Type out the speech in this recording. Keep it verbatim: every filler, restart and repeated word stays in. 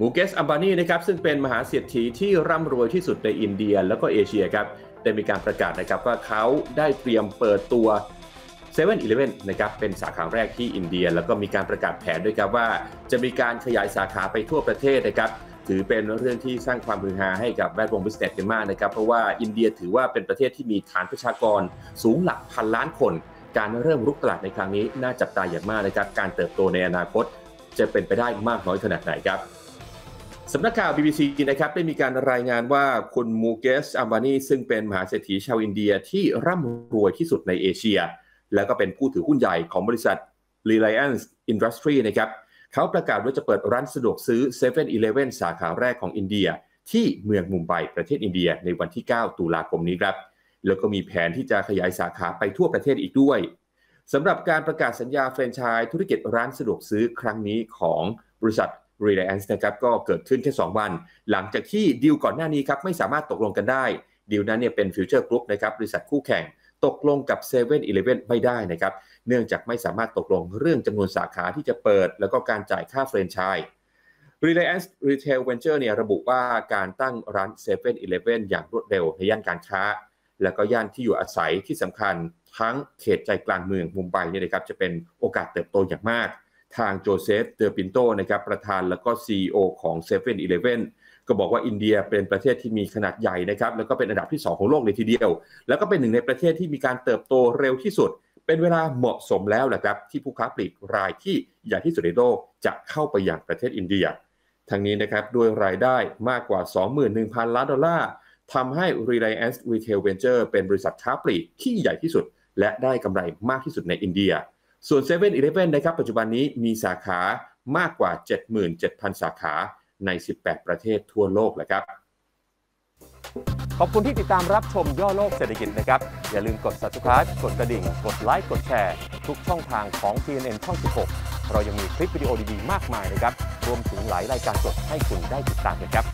มูเกส อัมบานีนะครับซึ่งเป็นมหาเศรษฐีที่ร่ำรวยที่สุดในอินเดียแล้วก็เอเชียครับได้มีการประกาศนะครับว่าเขาได้เตรียมเปิดตัว เซเว่นอีเลฟเว่น นะครับเป็นสาขาแรกที่อินเดียแล้วก็มีการประกาศแผนด้วยครับว่าจะมีการขยายสาขาไปทั่วประเทศนะครับถือเป็นเรื่องที่สร้างความฮือฮาให้กับแวดวงบิสเนสเป็นมากนะครับเพราะว่าอินเดียถือว่าเป็นประเทศที่มีฐานประชากรสูงหลักพันล้านคนการเริ่มรุกตลาดในครั้งนี้น่าจับตาอย่างมากนะครับการเติบโตในอนาคตจะเป็นไปได้มากน้อยขนาดไหนครับสำนักข่าว บี บี ซี นะครับได้มีการรายงานว่าคุณมูเกส อัมบานีซึ่งเป็นมหาเศรษฐีชาวอินเดียที่ร่ำรวยที่สุดในเอเชียแล้วก็เป็นผู้ถือหุ้นใหญ่ของบริษัท Reliance Industries นะครับเขาประกาศว่าจะเปิดร้านสะดวกซื้อ เซเว่นอีเลฟเว่น สาขาแรกของอินเดียที่เมืองมุมไบประเทศอินเดียในวันที่เก้าตุลาคมนี้ครับแล้วก็มีแผนที่จะขยายสาขาไปทั่วประเทศอีกด้วยสำหรับการประกาศสัญญาแฟรนไชส์ธุรกิจร้านสะดวกซื้อครั้งนี้ของบริษัท Reliance นะครับก็เกิดขึ้นแค่สองวันหลังจากที่ดีลก่อนหน้านี้ครับไม่สามารถตกลงกันได้ดีลนั้นเนี่ยเป็น Future Group นะครับบริษัทคู่แข่งตกลงกับ เซเว่นอีเลฟเว่น ไม่ได้นะครับเนื่องจากไม่สามารถตกลงเรื่องจำนวนสาขาที่จะเปิดแล้วก็การจ่ายค่าแฟรนไชส์ Reliance Retail Venture เนี่ยระบุว่าการตั้งร้าน เซเว่นอีเลฟเว่น อย่างรวดเร็วในย่านการค้าและก็ย่านที่อยู่อาศัยที่สำคัญทั้งเขตใจกลางเมืองมุมไบเนี่ยนะครับจะเป็นโอกาสเติบโตอย่างมากทางโจเซฟ เดอร์ปินโตนะครับประธานและก็ ซี อี โอ ของ เซเว่นอีเลฟเว่น ก็บอกว่าอินเดียเป็นประเทศที่มีขนาดใหญ่นะครับแล้วก็เป็นอันดับที่สองของโลกเลยทีเดียวแล้วก็เป็นหนึ่งในประเทศที่มีการเติบโตเร็วที่สุดเป็นเวลาเหมาะสมแล้วแหละครับที่ผู้ค้าปลีกรายที่ใหญ่ที่สุดในโลกจะเข้าไปยังประเทศอินเดียทั้งนี้นะครับด้วยรายได้มากกว่า สองหมื่นหนึ่งพันล้านดอลลาร์ทำให้ Reliance Retail Venture เป็นบริษัทค้าปลีกที่ใหญ่ที่สุดและได้กำไรมากที่สุดในอินเดียส่วน เซเว่นอีเลฟเว่น นะครับปัจจุบันนี้มีสาขามากกว่า เจ็ดหมื่นเจ็ดพัน สาขาในสิบแปดประเทศทั่วโลกเลยครับขอบคุณที่ติดตามรับชมย่อโลกเศรษฐกิจนะครับอย่าลืมกด ซับสไครบ์ กดกระดิ่งกดไลค์กดแชร์ทุกช่องทางของ ที เอ็น เอ็น ช่อง สิบหกเรายังมีคลิปวิดีโอดีๆมากมายนะครับรวมถึงหลายรายการสดให้คุณได้ติดตามนะครับ